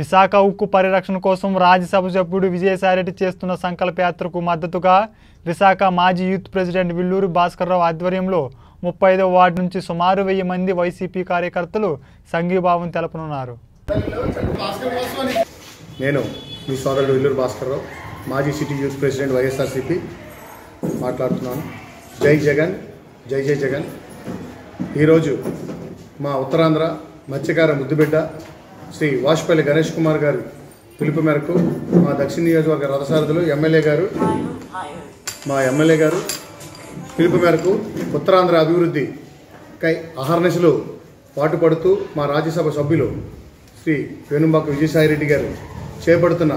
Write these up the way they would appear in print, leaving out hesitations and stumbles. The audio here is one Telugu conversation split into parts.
విశాఖ ఉక్కు పరిరక్షణ కోసం రాజ్యసభ సభ్యుడు విజయసాయి రెడ్డి చేస్తున్న సంకల్పయాత్రకు మద్దతుగా విశాఖ మాజీ యూత్ ప్రెసిడెంట్ విల్లూరి భాస్కర్ రావు ఆధ్వర్యంలో 35వ వార్డు నుంచి సుమారు 1000 మంది వైసీపీ కార్యకర్తలు సంఘీభావం తెలపనున్నారు. నేను మీ సోదరుడు విల్లూరి భాస్కర్ రావు, మాజీ సిటీ యూత్ ప్రెసిడెంట్ వైఎస్ఆర్సీపీ మాట్లాడుతున్నాను. జై జగన్, జై జై జగన్. ఈరోజు మా ఉత్తరాంధ్ర మత్స్యకార ముద్దుబిడ్డ శ్రీ వాస్పల్లి గణేష్ కుమార్ గారి పిలుపు మేరకు మా దక్షిణ నియోజకవర్గ రథసారథులు మా ఎమ్మెల్యే గారు పిలుపు మేరకు ఉత్తరాంధ్ర అభివృద్ధికై అహర్నిశలు పాటుపడుతూ మా రాజ్యసభ సభ్యులు శ్రీ వేణుంబాక విజయసాయి రెడ్డి గారు చేపడుతున్న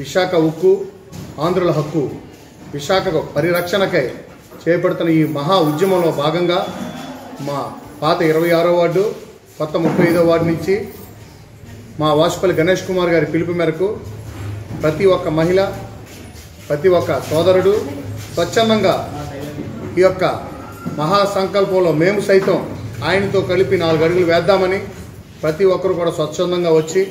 విశాఖ ఉక్కు ఆంధ్రుల హక్కు, విశాఖకు పరిరక్షణకై చేపడుతున్న ఈ మహా ఉద్యమంలో భాగంగా మా పాత 26వ వార్డు, కొత్త 35వ వార్డు నుంచి మా వాసుపల్లి గణేష్ కుమార్ గారి పిలుపు మేరకు ప్రతి ఒక్క మహిళ, ప్రతి ఒక్క సోదరుడు స్వచ్ఛందంగా ఈ యొక్క మహాసంకల్పంలో మేము సైతం ఆయనతో కలిపి 4 అడుగులు వేద్దామని ప్రతి ఒక్కరు కూడా స్వచ్ఛందంగా వచ్చి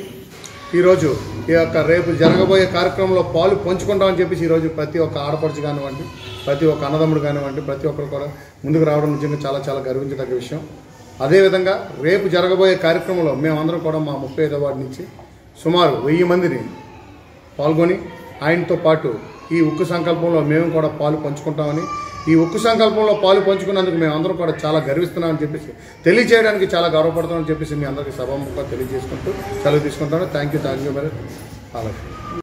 ఈరోజు ఈ యొక్క రేపు జరగబోయే కార్యక్రమంలో పాలు పంచుకుంటామని చెప్పేసి ఈరోజు ప్రతి ఒక్క ఆడపడుచు కానివ్వండి, ప్రతి ఒక్క అన్నదమ్ముడు కానివ్వండి, ప్రతి ఒక్కరు కూడా ముందుకు రావడం నిజంగా చాలా చాలా గర్వించదగ్గ విషయం. అదేవిధంగా రేపు జరగబోయే కార్యక్రమంలో మేమందరం కూడా మా 35వ వార్డు నుంచి సుమారు 1000 మందిని పాల్గొని ఆయనతో పాటు ఈ ఉక్కు సంకల్పంలో మేము కూడా పాలు పంచుకుంటామని, ఈ ఉక్కు సంకల్పంలో పాలు పంచుకున్నందుకు మేమందరం కూడా చాలా గర్విస్తున్నామని చెప్పేసి తెలియజేయడానికి చాలా గర్వపడుతున్నామని చెప్పేసి మీ అందరికీ సభాముఖంగా తెలియజేసుకుంటూ సెలవు తీసుకుంటాను. Thank you very much.